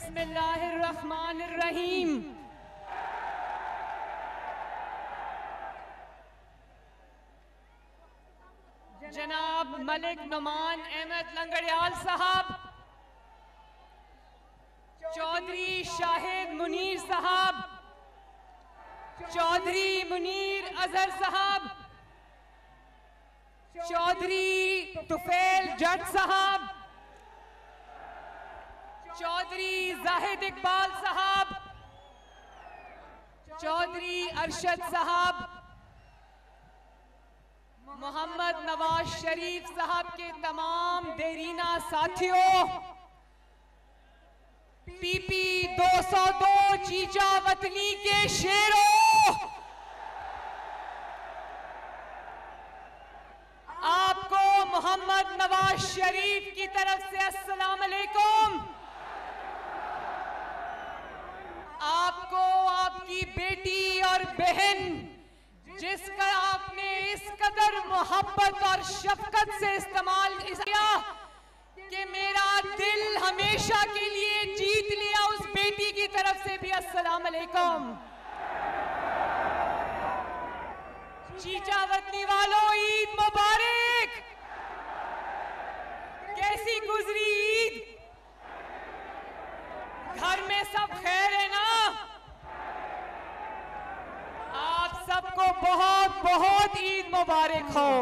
बिस्मिल्लाहिर्रहमानिर्रहीम। जनाब मलिक नोमान लंगड़ियाल साहब, चौधरी शाहिद मुनीर साहब, चौधरी मुनीर अजहर साहब, चौधरी तुफेल जट साहब, चौधरी जाहिद इकबाल साहब, चौधरी अरशद साहब, मोहम्मद नवाज शरीफ साहब के तमाम देरीना साथियों, पीपी 202 चिचावतनी के शेरों, आपको मोहम्मद नवाज शरीफ की तरफ से अस्सलाम वालेकुम। आपको आपकी बेटी और बहन जिसका आपने इस कदर मोहब्बत और शफकत से इस्तेमाल किया कि मेरा दिल हमेशा के लिए जीत लिया, उस बेटी की तरफ से भी अस्सलाम वालेकुम। चिचावतनी वालों ईद मुबारक। कैसी गुजरी ईद? घर में सब खैर है ना? आप सबको बहुत बहुत ईद मुबारक हो।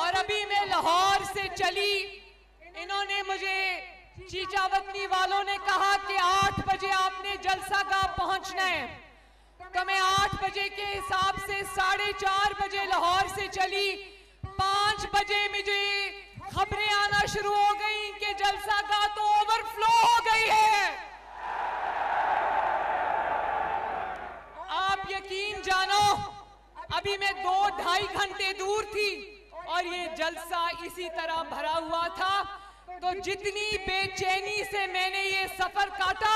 और अभी मैं लाहौर से चली, इन्होंने मुझे चिचावतनी वालों ने कहा कि 8 बजे आपने जलसा गाह पहुंचना है, तो मैं 8 बजे के हिसाब से 4:30 बजे लाहौर से चली। 5 बजे मुझे खबरें आना शुरू हो गई कि जलसा गाह तो ओवरफ्लो हो गई है। आप यकीन जानो अभी मैं 2-2.5 घंटे दूर थी और ये जलसा इसी तरह भरा हुआ था। तो जितनी बेचैनी से मैंने ये सफर काटा,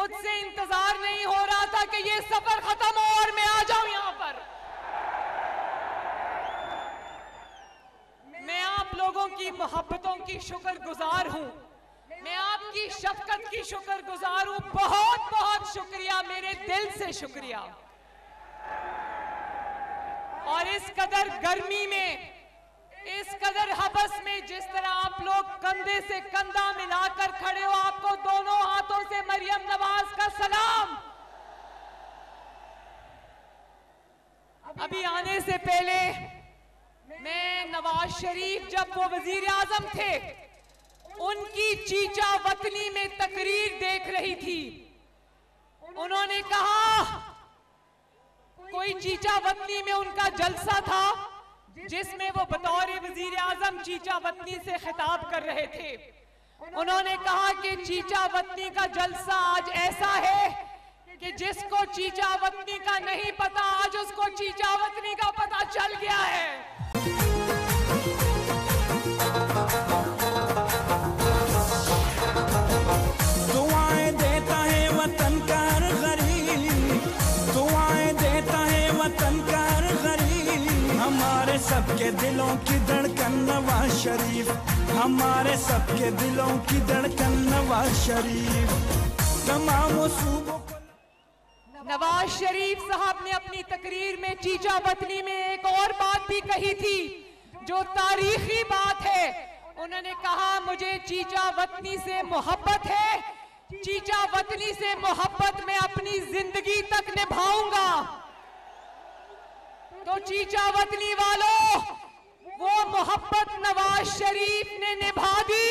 मुझसे इंतजार नहीं हो रहा था कि ये सफर खत्म हो और मैं आ जाऊं यहाँ पर। मैं आप लोगों की मोहब्बतों की शुक्रगुजार हूँ, मैं आपकी शफकत की शुक्रगुजार हूँ। बहुत बहुत शुक्रिया, मेरे दिल से शुक्रिया। और इस कदर गर्मी में, इस कदर हबस में जिस तरह आप लोग कंधे से कंधा मिलाकर खड़े हो, आपको दोनों हाथों से मरियम नवाज का सलाम। अभी आने से पहले मैं नवाज शरीफ जब वो वजीर आजम थे, उनकी चिचावतनी में तकरीर देख रही थी। उन्होंने कहा, कोई चिचावतनी में उनका जलसा था जिसमें वो बतौर वजीर आजम चिचावतनी से खिताब कर रहे थे। उन्होंने कहा कि चिचावतनी का जलसा आज ऐसा है कि जिसको चिचावतनी का नहीं पता, आज उसको चिचावतनी का पता चल गया है। सबके दिलों की धड़कन नवाज शरीफ, हमारे सबके दिलों की धड़कन नवाज शरीफ। तमाम सूबों को नवाज शरीफ साहब ने अपनी तकरीर में चिचावतनी में एक और बात भी कही थी जो तारीखी बात है। उन्होंने कहा, मुझे चिचावतनी से मोहब्बत है, चिचावतनी से मोहब्बत मैं अपनी जिंदगी तक निभाऊंगा। तो चिचावतनी वालों, वो मोहब्बत नवाज शरीफ ने निभा दी।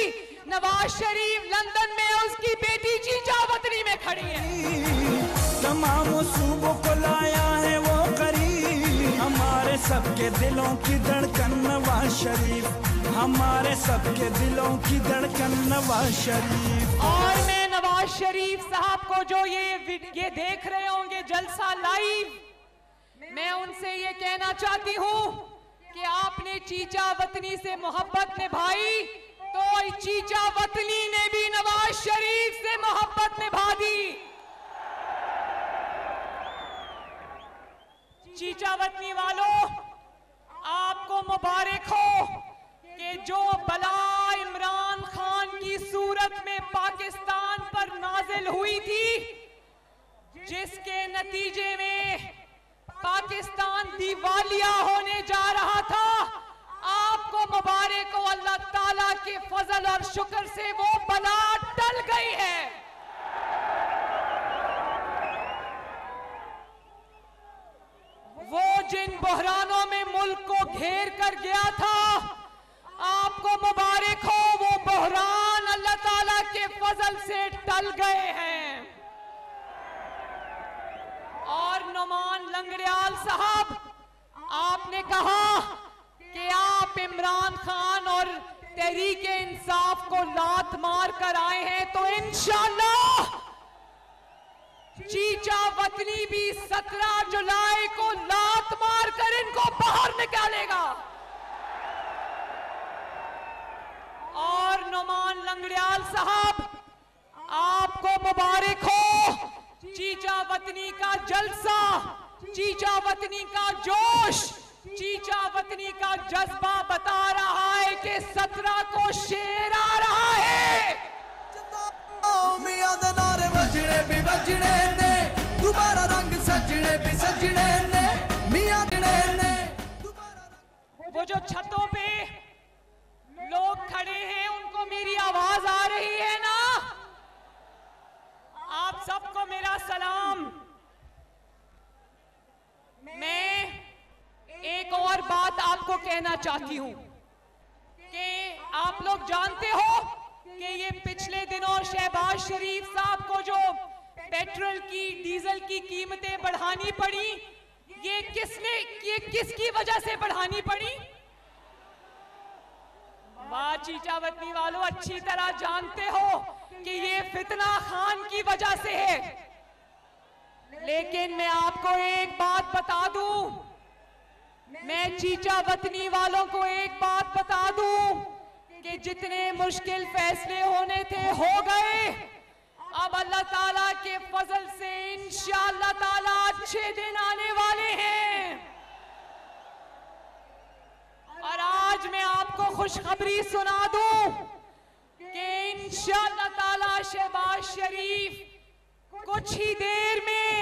नवाज शरीफ लंदन में, उसकी बेटी चिचावतनी में खड़ी है। तमाम सूबों को लाया है वो करीब, हमारे सबके दिलों की धड़कन नवाज शरीफ, हमारे सबके दिलों की धड़कन नवाज शरीफ। और मैं नवाज शरीफ साहब को जो ये देख रहे होंगे जलसा लाइव, मैं उनसे ये कहना चाहती हूँ कि आपने चिचावतनी से मोहब्बत निभाई तो चिचावतनी ने भी नवाज शरीफ से मोहब्बत निभा दी। चिचावतनी वालों, आपको मुबारक हो कि जो बला इमरान खान की सूरत जिसके नतीजे में पाकिस्तान दिवालिया होने जा रहा था, आपको मुबारक हो, अल्लाह ताला के फजल और शुक्र से वो बला टल गई है। वो जिन बहरानों में मुल्क को घेर कर गया था, आपको मुबारक हो, वो बहरान अल्लाह ताला के फजल से टल गए हैं। और नोमान लंगड़ियाल साहब, आपने कहा कि आप इमरान खान और तहरीक इंसाफ को लात मार कर आए हैं, तो इंशाल्लाह चिचावतनी भी 17 जुलाई को लात मार कर इनको बाहर निकालेगा। और नोमान लंगड़ियाल साहब, आपको मुबारक हो, चिचावतनी का जलसा, चिचावतनी का जोश, चिचावतनी का जज्बा बता रहा है कि 17 को शेर आ रहा है। वो जो छतों पे लोग खड़े हैं, उनको मेरी आवाज आ रही है ना? आप सबको मेरा सलाम। मैं एक और बात आपको कहना चाहती हूं कि आप लोग जानते हो कि ये पिछले दिनों शहबाज शरीफ साहब को जो पेट्रोल की, डीजल की कीमतें बढ़ानी पड़ी, ये किसकी वजह से बढ़ानी पड़ी? वाह चिचावतनी वालों, अच्छी तरह जानते हो कि ये फितना खान की वजह से है। लेकिन मैं आपको एक बात बता दूं, मैं चिचावतनी वालों को एक बात बता दूं कि जितने मुश्किल फैसले होने थे हो गए। अब अल्लाह ताला के फजल से इंशाअल्लाह ताला अच्छे दिन आने वाले हैं। और आज मैं आपको खुशखबरी सुना दूं कि इंशाअल्लाह ताला शहबाज शरीफ कुछ ही देर में,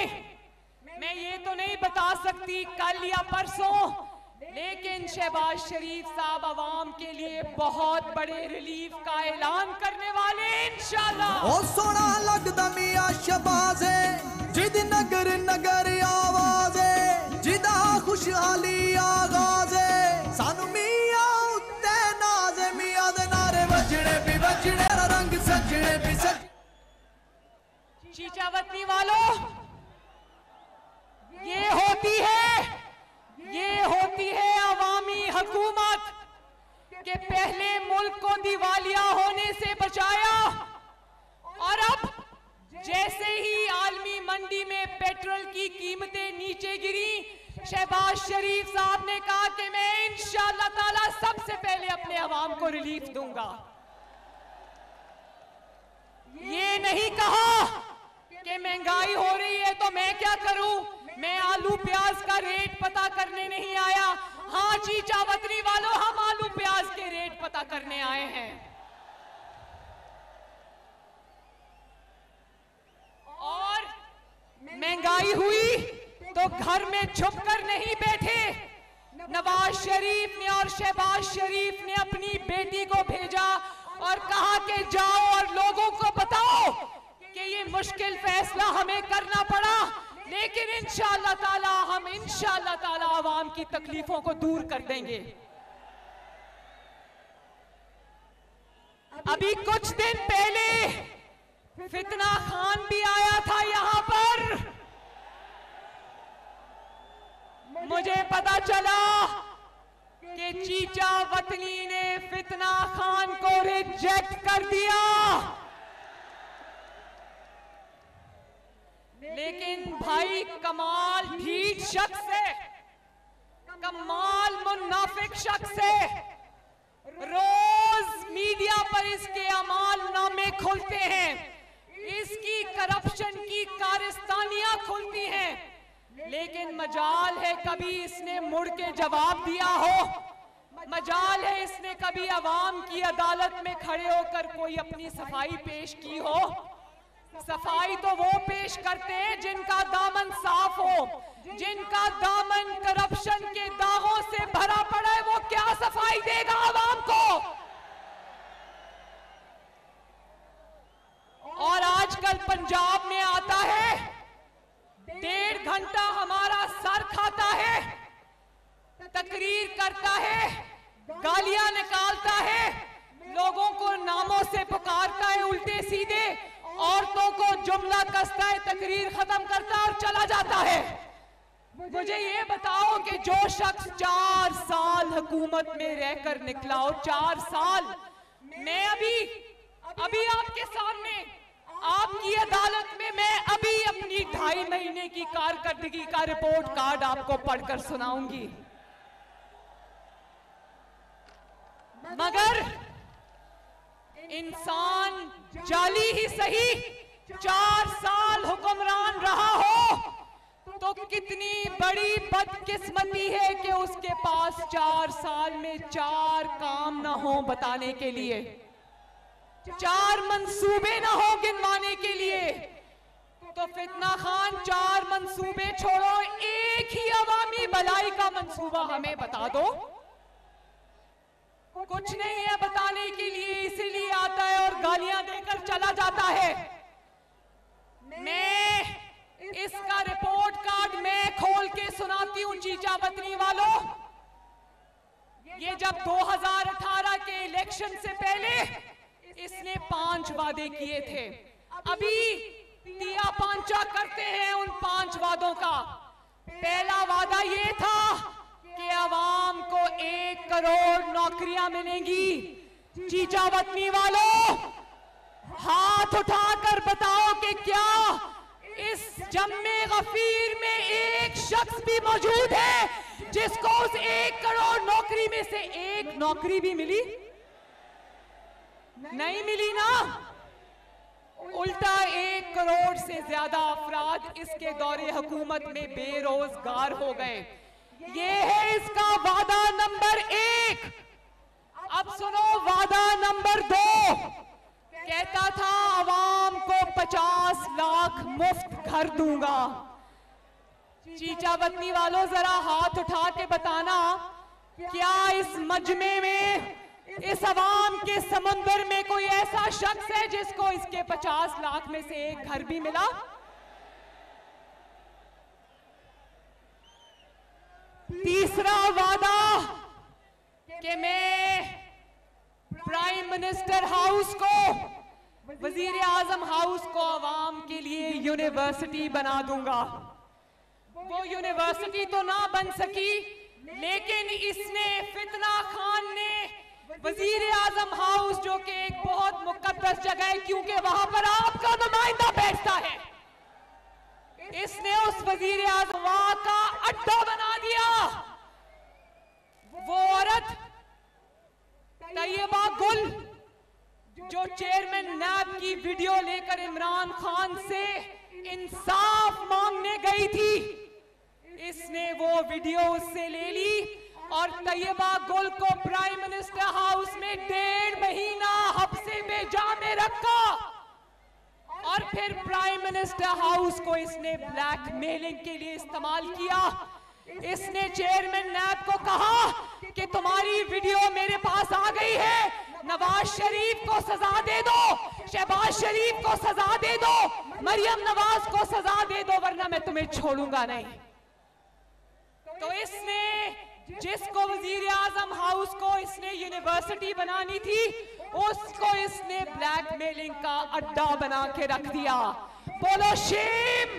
मैं ये तो नहीं बता सकती कल या परसों, लेकिन शहबाज शरीफ साहब आवाम के लिए बहुत बड़े रिलीफ का ऐलान करने वाले इंशाअल्लाह। ओ सोना लगदा मियां शहबाज है, जिद नगर नगर आवाज है, जिदा खुशहाली आगाज है, सानू मिया उत्ते नाज, मिया दे नारे बजड़े भी बजड़े, रंग सजड़े भी सजड़े। चिचावतनी वालों, ये होती है अवामी हुकूमत के पहले मुल्क को दिवालिया होने से बचाया, और अब जैसे ही आलमी मंडी में पेट्रोल की कीमतें नीचे गिरी, शहबाज शरीफ साहब ने कहा कि मैं इंशाअल्लाह ताला सबसे पहले अपने अवाम को रिलीफ दूंगा। ये नहीं कहा कि महंगाई हो रही है तो मैं क्या करूं, मैं आलू प्याज का रेट पता करने नहीं आया। हाँ चिचावतनी वालों, हम आलू प्याज के रेट पता करने आए हैं। और महंगाई हुई तो घर में छुपकर नहीं बैठे, नवाज शरीफ ने और शहबाज शरीफ ने अपनी बेटी को भेजा और कहा कि जाओ और लोगों को बताओ कि ये मुश्किल फैसला हमें करना पड़ा, लेकिन इंशाअल्लाह ताला हम इंशाअल्लाह ताला आवाम की तकलीफों को दूर कर देंगे। अभी कुछ दिन पहले फितना खान भी आया था यहाँ पर। मुझे पता चला कि चिचावतनी ने फितना खान को रिजेक्ट कर दिया, लेकिन भाई कमाल ठीक शख्स है, कमाल मुनाफिक शख्स है। रोज मीडिया पर इसके अमाल नामे खुलते हैं, इसकी करप्शन की कारस्तानियां खुलती हैं, लेकिन मजाल है कभी इसने मुड़ के जवाब दिया हो, मजाल है इसने कभी आवाम की अदालत में खड़े होकर कोई अपनी सफाई पेश की हो। सफाई तो वो पेश करते हैं जिनका दामन साफ हो, जिनका दामन करप्शन के दागों से भरा पड़ा है, वो क्या सफाई देगा आवाम को। और आजकल पंजाब में आता है 1.5 घंटा हमारा सर खाता है, तकरीर करता है, गालियां निकालता है, लोगों को नामों से पुकारता है, उल्टे सीधे औरतों को जुमला कसता है, तकरीर खत्म करता है और चला जाता है। मुझे ये बताओ कि जो शख्स 4 साल हुकूमत में रहकर निकला हो, 4 साल, मैं अभी आपके सामने आपकी अदालत में मैं अभी अपनी 2.5 महीने की कारकर्दगी का रिपोर्ट कार्ड आपको पढ़कर सुनाऊंगी, मगर इंसान जाली ही सही 4 साल हुक्मरान रहा हो तो कितनी बड़ी बदकिस्मती है कि उसके पास 4 साल में 4 काम ना हो बताने के लिए, 4 मंसूबे ना हो गिनवाने के लिए। तो फितना खान 4 मंसूबे छोड़ो, एक ही अवामी भलाई का मंसूबा हमें बता दो। कुछ नहीं है बताने के लिए, इसीलिए आता है और गालियां देकर चला जाता है। मैं इसका रिपोर्ट कार्ड मैं खोल के सुनाती हूं चिचावतनी वालों। ये जब 2018 के इलेक्शन से पहले इसने 5 वादे किए थे, अभी तिया पांचा करते हैं उन 5 वादों का। पहला वादा ये था कि आवाम को 1 करोड़ नौकरियां मिलेंगी। चिचावतनी वालों, हाथ उठाकर बताओ कि क्या इस जम्मे गफीर में एक शख्स भी मौजूद है जिसको उस 1 करोड़ नौकरी में से 1 नौकरी भी मिली? नहीं मिली ना। उल्टा 1 करोड़ से ज्यादा अफराद इसके दौरे हुकूमत में बेरोजगार हो गए। ये है इसका वादा नंबर 1। अब सुनो वादा नंबर 2। कहता था आवाम को 50 लाख मुफ्त घर दूंगा। चिचावतनी वालों, जरा हाथ उठा के बताना, क्या इस मजमे में, इस आवाम के समंदर में कोई ऐसा शख्स है जिसको इसके 50 लाख में से 1 घर भी मिला? तीसरा वादा कि मैं प्राइम मिनिस्टर हाउस को, वजीर आजम हाउस को आवाम के लिए यूनिवर्सिटी बना दूंगा। वो यूनिवर्सिटी तो ना बन सकी, लेकिन इसने, फितना खान ने, वजीर आजम हाउस जो कि एक बहुत मुकद्दस जगह है क्योंकि वहां पर आपका नुमाइंदा बैठता है, इसने उस वजीर आज़म का अड्डा बना दिया। वो औरत तैयबा गुल जो चेयरमैन नैब की वीडियो लेकर इमरान खान से इंसाफ मांगने गई थी, इसने वो वीडियो उससे ले ली और तैयबा गुल को प्राइम मिनिस्टर हाउस में 1.5 महीना हबसे में जेल में रखा। और फिर प्राइम मिनिस्टर हाउस को इसने ब्लैकमेलिंग के लिए इस्तेमाल किया। इसने चेयरमैन नैब को कहा कि तुम्हारी वीडियो मेरे पास आ गई है, नवाज शरीफ को सजा दे दो, शहबाज शरीफ को सजा दे दो, मरियम नवाज को सजा दे दो, वरना मैं तुम्हें छोड़ूंगा नहीं। तो इसने जिसको वजीर आजम हाउस को इसने यूनिवर्सिटी बनानी थी, उसको इसने ब्लैकमेलिंग का अड्डा बना के रख दिया। बोलो शेम।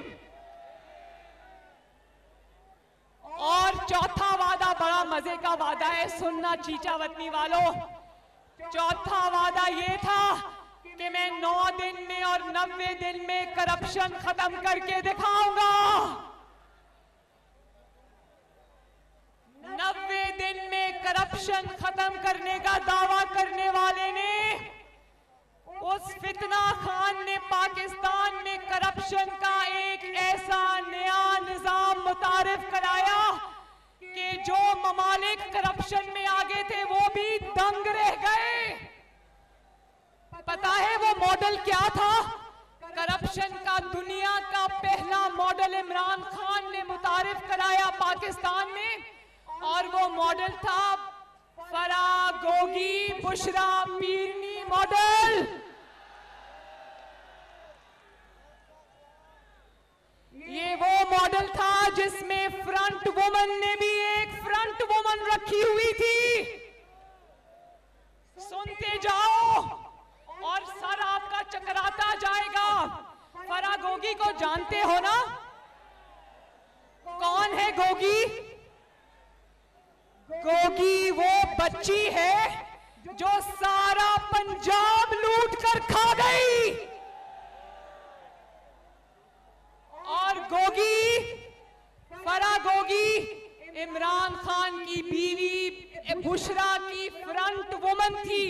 और चौथा वादा बड़ा मजे का वादा है, सुनना चिचावतनी वालों। चौथा वादा ये था कि मैं 9 दिन में और 90 दिन में करप्शन खत्म करके दिखाऊंगा। 90 दिन में करप्शन खत्म करने का दावा करने वाले ने, उस फितना खान ने पाकिस्तान में करप्शन का एक ऐसा नया निजाम मुतारिफ कराया कि जो ममालिक करप्शन में आगे थे वो भी दंग रह गए। पता है वो मॉडल क्या था? करप्शन करप्शन का दुनिया का पहला मॉडल इमरान खान ने मुतारिफ कराया पाकिस्तान में, और वो मॉडल था फरह गोगी बुशरा पीरनी मॉडल। ये वो मॉडल था जिसमें फ्रंट वुमन ने भी एक फ्रंट वुमन रखी हुई थी। सुनते जाओ और सर आपका चकराता जाएगा। फरह गोगी को जानते हो ना? कौन है गोगी? गोगी वो बच्ची है जो सारा पंजाब लूट कर खा गई, और गोगी फरह गोगी इमरान खान की बीवी बुशरा की फ्रंट वुमन थी।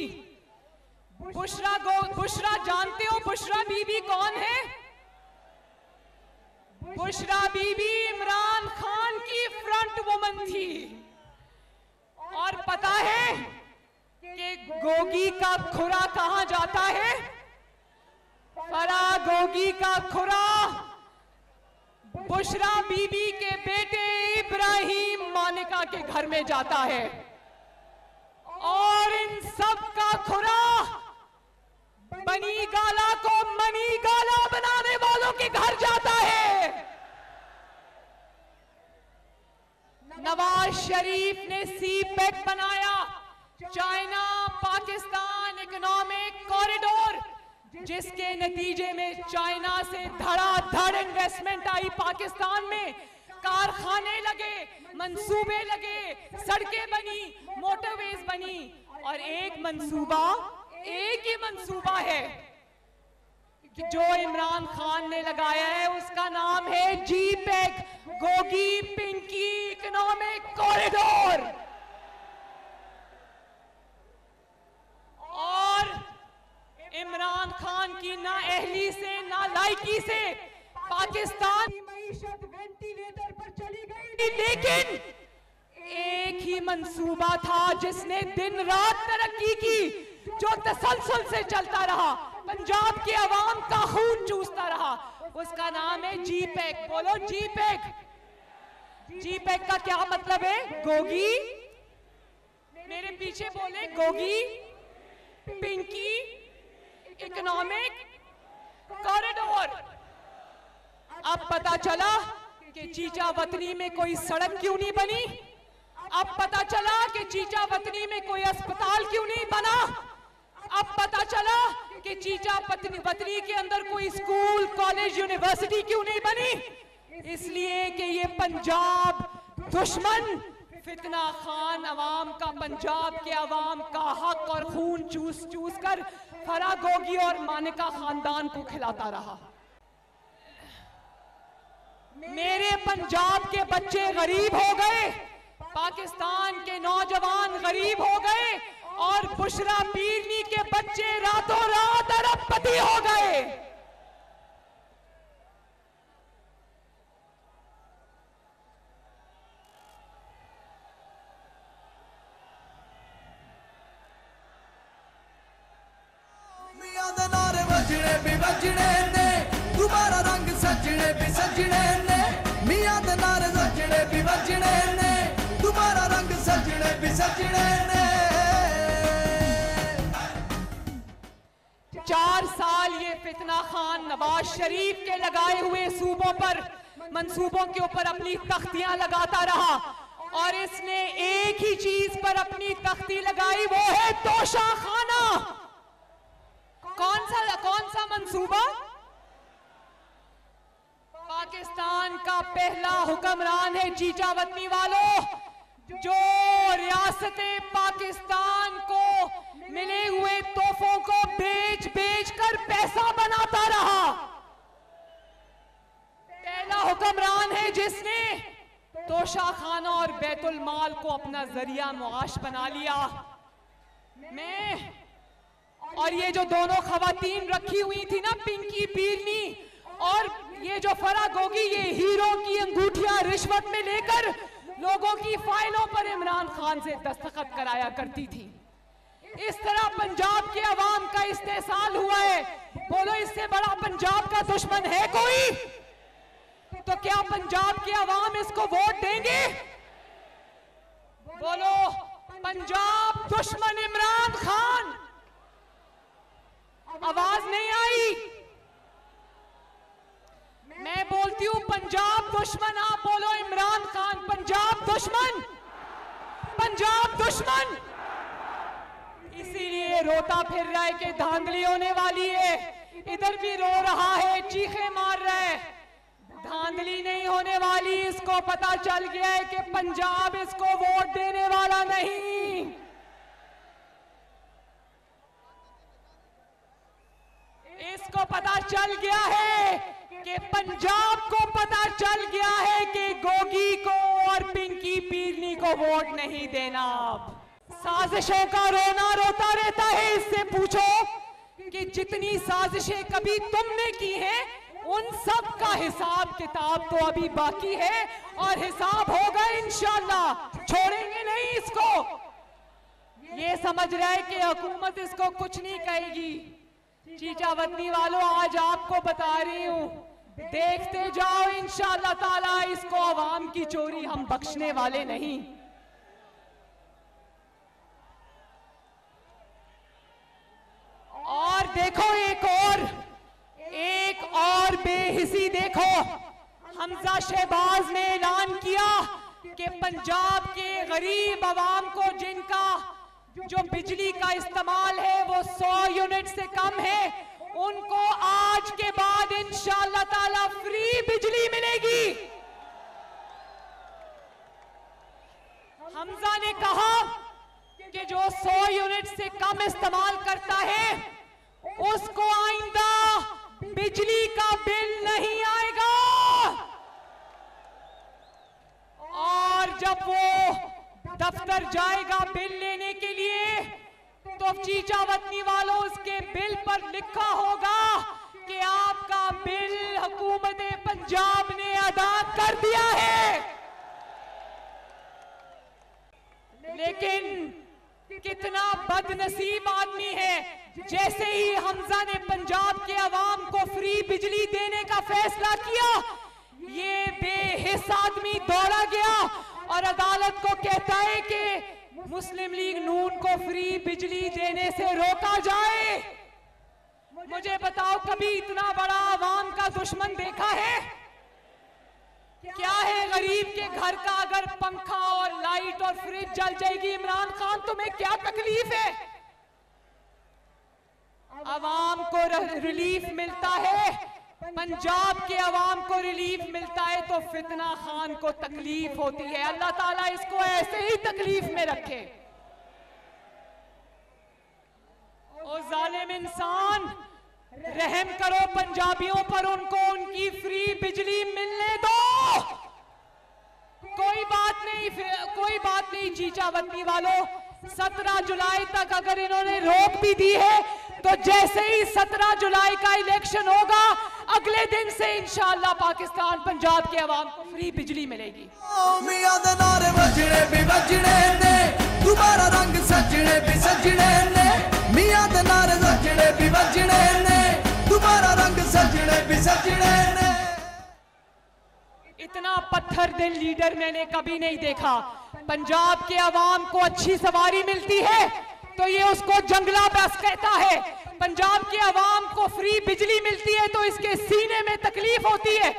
बुशरा जानते हो बुशरा बीबी कौन है? बुशरा बीबी इमरान खान की फ्रंट वुमन थी। और पता है कि गोगी का खुरा कहां जाता है? फरह गोगी का खुरा बुशरा बीबी के बेटे इब्राहिम मानिका के घर में जाता है, और इन सब का खुरा बनी गाला को मनी गाला बनाने वालों के घर जाता है। नवाज शरीफ ने सी पैक बनाया, चाइना पाकिस्तान इकोनॉमिक कॉरिडोर, जिसके नतीजे में चाइना से धड़ाधड़ इन्वेस्टमेंट आई पाकिस्तान में। कारखाने लगे, मंसूबे लगे, सड़कें बनी, मोटरवेज बनी, और एक ही मंसूबा है जो इमरान खान ने लगाया है, उसका नाम है GPEC Gogi Pinky economic corridor. और इमरान खान की ना अहली से ना लायकी से पाकिस्तान मीशत वेंटिलेटर पर चली गई, लेकिन एक ही मंसूबा था जिसने दिन रात तरक्की की, जो तसलसल से चलता रहा, पंजाब के अवाम का खून चूसता रहा, उसका नाम है जी पैक। बोलो जी पैक। जी पैक का क्या मतलब है? गोगी, मेरे पीछे बोले गोगी पिंकी इकोनॉमिक कॉरिडोर। अब पता चला कि चिचावतनी में कोई सड़क क्यों नहीं बनी, अब पता चला कि चिचावतनी में कोई अस्पताल क्यों नहीं बना, अब पता चला कि चिचावतनी के अंदर कोई स्कूल कॉलेज यूनिवर्सिटी क्यों नहीं बनी। इसलिए कि ये पंजाब दुश्मन फितना खान अवाम का, पंजाब के अवाम का हक और खून चूस चूस कर फरह गोगी और मानिका खानदान को खिलाता रहा। मेरे पंजाब के बच्चे गरीब हो गए, पाकिस्तान के नौजवान गरीब हो गए, और बुशरा पीरनी के बच्चे रातों रात अरबपति हो गए। चार साल ये फितना खान नवाज शरीफ के लगाए हुए मंसूबों के ऊपर अपनी तख्तियां लगाता रहा, और इसने एक ही चीज पर अपनी तख्ती लगाई, वो है तोशाखाना। कौन सा मंसूबा? पाकिस्तान का पहला हुक्मरान है चिचावतनी वालों, जो रियासते पाकिस्तान को मिले हुए तोहफों को बेच कर पैसा बनाता रहा। पहला हुक्मरान है जिसने तोशाखाना और बैतुल माल को अपना जरिया मुआश बना लिया। मैं और ये जो दोनों खवातीन रखी हुई थी ना, पिंकी पीरनी और ये जो फरह गोगी, ये हीरों की अंगूठियां रिश्वत में लेकर लोगों की फाइलों पर इमरान खान से दस्तखत कराया करती थी। इस तरह पंजाब के अवाम का इस्तेसाल हुआ है। बोलो इससे बड़ा पंजाब का दुश्मन है कोई? तो क्या पंजाब की आवाम इसको वोट देंगे? बोलो, पंजाब दुश्मन इमरान खान। आवाज नहीं आई? मैं बोलती हूँ पंजाब दुश्मन, आप बोलो इमरान खान पंजाब दुश्मन, पंजाब दुश्मन। इसीलिए रोता फिर रहा है कि धांधली होने वाली है, इधर भी रो रहा है, चीखे मार रहा है। धांधली नहीं होने वाली, इसको पता चल गया है कि पंजाब इसको वोट देने वाला नहीं। इसको पता चल गया है कि पंजाब को पता चल गया है कि गोगी को और पिंकी पीरनी को वोट नहीं देना। आप साजिशों का रोना रोता रहता है, इससे पूछो कि जितनी साजिशें कभी तुमने की हैं उन सब का हिसाब किताब तो अभी बाकी है, और हिसाब होगा इंशाल्लाह, छोड़ेंगे नहीं इसको। ये समझ रहा है कि हुकूमत इसको कुछ नहीं कहेगी। चिचावतनी वालों, आज आपको बता रही हूं, देखते जाओ इंशाअल्लाह ताला, इसको आवाम की चोरी हम बख्शने वाले नहीं। और देखो एक और बेहिसी देखो, हमजा शहबाज ने ऐलान किया कि पंजाब के गरीब आवाम को, जिनका जो बिजली का इस्तेमाल है वो 100 यूनिट से कम है, उनको आज के बाद इंशाअल्लाह ताला फ्री बिजली मिलेगी। हमजा ने कहा कि जो 100 यूनिट से कम इस्तेमाल करता है उसको आइंदा बिजली का बिल नहीं आएगा। और जब वो दफ्तर जाएगा बिल लेने के लिए तो चिचावतनी वालों उसके बिल पर लिखा होगा कि आपका बिल हुकूमत पंजाब ने अदा कर दिया है। लेकिन कितना बदनसीब आदमी है, जैसे ही हमजा ने पंजाब के आवाम को फ्री बिजली देने का फैसला किया, ये बेहिस आदमी दौड़ा गया और अदालत को कहता है कि मुस्लिम लीग नून को फ्री बिजली देने से रोका जाए। मुझे बताओ, कभी इतना बड़ा आवाम का दुश्मन देखा है? क्या है, गरीब के घर का अगर पंखा और लाइट और फ्रिज जल जाएगी, इमरान खान तुम्हें क्या तकलीफ है? आवाम को रिलीफ मिलता है, पंजाब के आवाम को रिलीफ मिलता है, तो फितना खान को तकलीफ होती है। अल्लाह ताला इसको ऐसे ही तकलीफ में रखे। और जालिम इंसान, रहम करो पंजाबियों पर, उनको उनकी फ्री बिजली मिलने दो। कोई बात नहीं चिचावतनी वालों, 17 जुलाई तक अगर इन्होंने रोक भी दी है तो जैसे ही 17 जुलाई का इलेक्शन होगा, अगले दिन से इंशाअल्लाह पाकिस्तान पंजाब के आवाम को फ्री बिजली मिलेगी। इतना पत्थर दिल लीडर मैंने कभी नहीं देखा। पंजाब के आवाम को अच्छी सवारी मिलती है तो ये उसको जंगला बस कहता है, पंजाब के आवाम को फ्री बिजली मिलती है तो इसके सीने में तकलीफ होती है।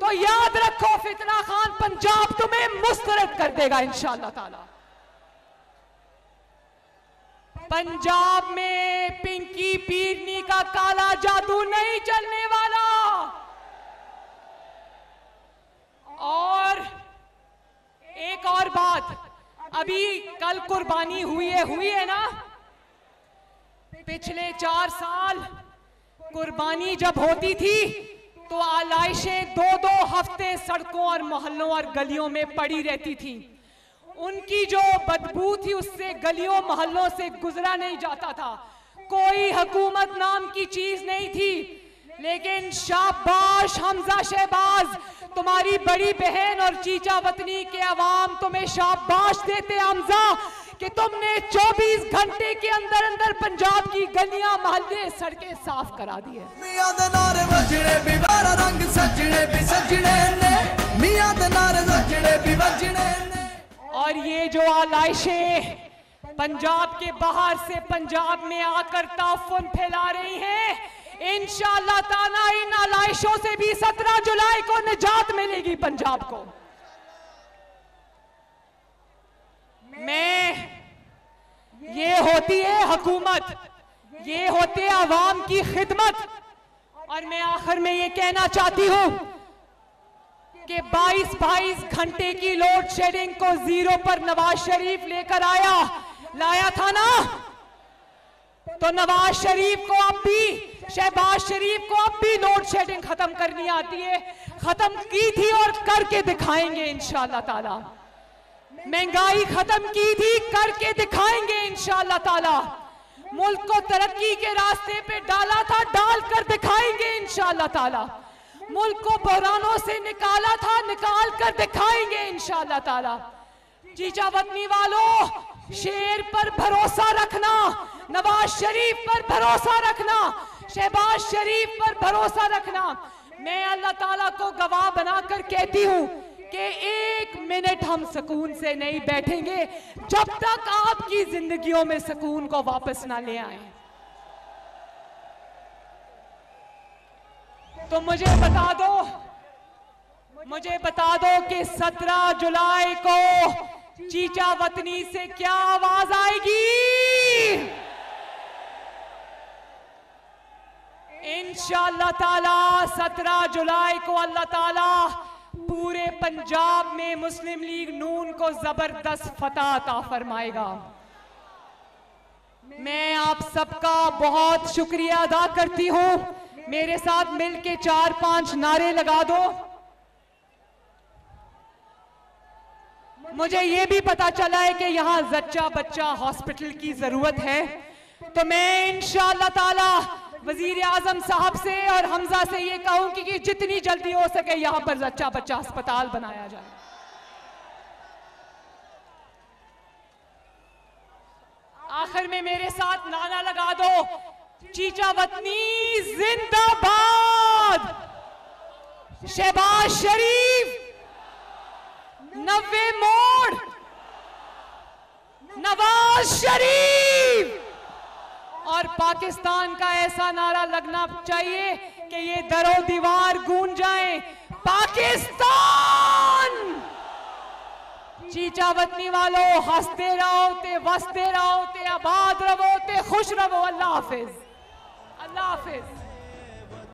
तो याद रखो फितना खान, पंजाब तुम्हें मुस्तरद कर देगा इंशाअल्लाह ताला। पंजाब में पिंकी पीरनी का काला जादू नहीं चलने वाला। और एक और बात, अभी कल कुर्बानी हुई है ना? पिछले 4 साल कुर्बानी जब होती थी तो आलाइशें 2-2 हफ्ते सड़कों और मोहल्लों और गलियों में पड़ी रहती थी। उनकी जो बदबू थी उससे गलियों मोहल्लों से गुजरा नहीं जाता था। कोई हुकूमत नाम की चीज नहीं थी। लेकिन शाबाश हमजा शहबाज, तुम्हारी बड़ी बहन और चिचावतनी के आवाम तुम्हें शाबाश देते हमजा कि तुमने 24 घंटे के अंदर अंदर पंजाब की गलियां, मोहल्ले, सड़कें साफ करा दी है। मियां दे नारे वजड़े भी बारा रंग सजड़े भी सजड़े ने, मियां दे नारे वजड़े भी वजड़े ने। और ये जो आलाइशें पंजाब के बाहर से पंजाब में आकर ताफुन फैला रही हैं, इंशाल्लाह ताला इन आलाइशों से भी 17 जुलाई को निजात मिलेगी पंजाब को। मैं ये होती है हुकूमत, ये होते आवाम की खिदमत। और मैं आखिर में ये कहना चाहती हूं कि 22-22 घंटे की लोड शेडिंग को जीरो पर नवाज शरीफ लेकर लाया था ना, तो नवाज शरीफ को अब भी, शहबाज शरीफ को अब भी लोड शेडिंग खत्म करनी आती है। खत्म की थी और करके दिखाएंगे इंशाल्लाह ताला। महंगाई खत्म की थी, करके दिखाएंगे इंशाल्लाह ताला। मुल्क को तरक्की के रास्ते पे डाला था, डाल कर दिखाएंगे इंशाल्लाह ताला। मुल्क को बहरानों से निकाला था, निकाल कर दिखाएंगे इंशाल्लाह ताला। चिचावतनी वालों, शेर पर भरोसा रखना, नवाज शरीफ पर भरोसा रखना, शहबाज शरीफ पर भरोसा रखना। मैं अल्लाह ताला को गवाह बनाकर कहती हूँ कि 1 मिनट हम सुकून से नहीं बैठेंगे जब तक आपकी जिंदगियों में सुकून को वापस ना ले आए। तो मुझे बता दो कि 17 जुलाई को चिचावतनी से क्या आवाज आएगी। इंशाल्लाह ताला 17 जुलाई को अल्लाह ताला पूरे पंजाब में मुस्लिम लीग नून को जबरदस्त फतह अता फरमाएगा। मैं आप सबका बहुत शुक्रिया अदा करती हूं। मेरे साथ मिलके 4-5 नारे लगा दो। मुझे ये भी पता चला है कि यहाँ जच्चा बच्चा हॉस्पिटल की जरूरत है, तो मैं इंशाल्लाह ताला वजीर आजम साहब से और हमजा से ये कहूंगी कि जितनी जल्दी हो सके यहाँ पर बच्चा बच्चा अस्पताल बनाया जाए। आखिर में मेरे साथ नारा लगा दो, चिचावतनी जिंदाबाद, शहबाज शरीफ 90 मोड़, नवाज शरीफ। और पाकिस्तान का ऐसा नारा लगना चाहिए कि ये दरो दीवार गूंज जाए, पाकिस्तान। चिचावतनी वालों, हंसते रहो, ते वसते रहो, ते आबाद रहो, ते खुश रहो। अल्लाह हाफिज, अल्लाह हाफिज।